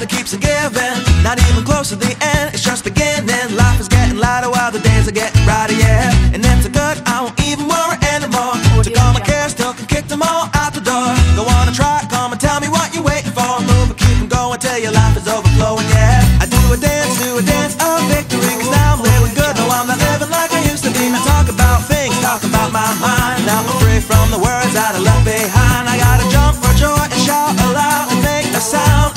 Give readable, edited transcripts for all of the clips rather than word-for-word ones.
that keeps on giving. Not even close to the end, it's just beginning. Life is getting lighter while the days are getting brighter, yeah. And it's a good, I won't even worry anymore. Took all my cares, still can kick them all out the door. Go on and try, come and tell me what you're waiting for. Move and keep them going till your life is overflowing, yeah. I do a dance of victory, cause now I'm living good. No, I'm not living like I used to be. I talk about things, talk about my mind. Now I'm free from the words that I left behind. I gotta jump for joy and shout aloud and make a sound.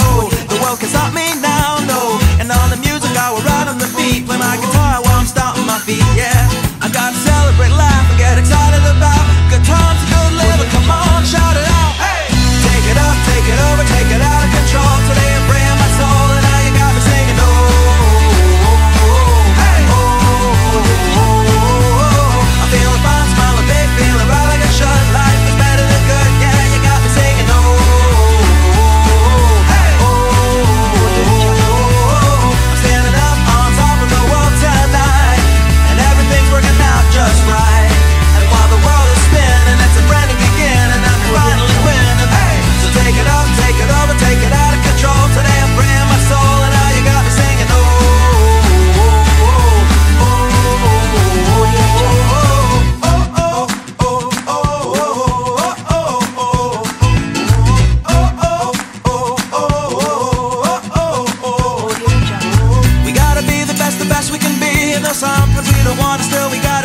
Cause stop me now, no. And on the music I will ride on the beat. Play my guitar while I'm stomping my feet, yeah. I gotta celebrate life and get excited about good times and good living, come on, shout it out, hey. Take it up, take it over, take it out of control. Today I'm free in my soul and now you got me singing, oh, hey, oh, I'm feeling fine, smiling big, feeling right like I should. Life is better than good, yeah, you got me singing, oh. Just right, and while the world is spinning, it's a brand new beginning, and I'm finally winning. Hey, so take it up, take it over, take it out of control. Today I'm free in my soul, and now you got me singing. Oh, oh, oh, oh, oh, oh. We gotta be the best we can be, and though sometimes we don't want to still.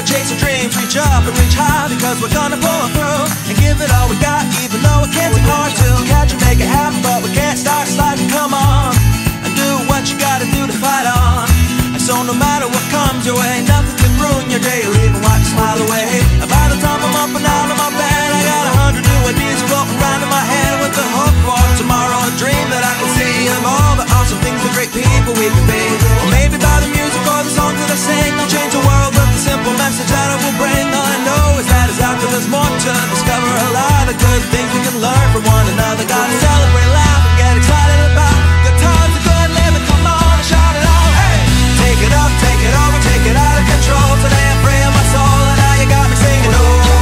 Chase our dreams, reach up and reach high, because we're gonna pull through and give it all we got, even though it can't be hard to catch and make it happen, but we can't start sliding. Come on, and do what you gotta do to fight on. And so no matter what comes your way, nothing can ruin your day or even wipe a smile away. And by the time I'm up and out of my bed, I got 100 new ideas floating around in my head, with the hope for tomorrow, a dream that I can see, and all the awesome things the great people we can be. Or maybe by the music or the songs that I sing, I'll change the world. Simple message that I will bring. All I know is that it's after there's more to discover. A lot of good things we can learn from one another. Gotta celebrate life and get excited about the times of good living. Come on and shout it out. Hey, take it up, take it over, take it out of control. Today I'm free in my soul, and now you got me singing. Oh.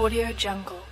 Audiojungle.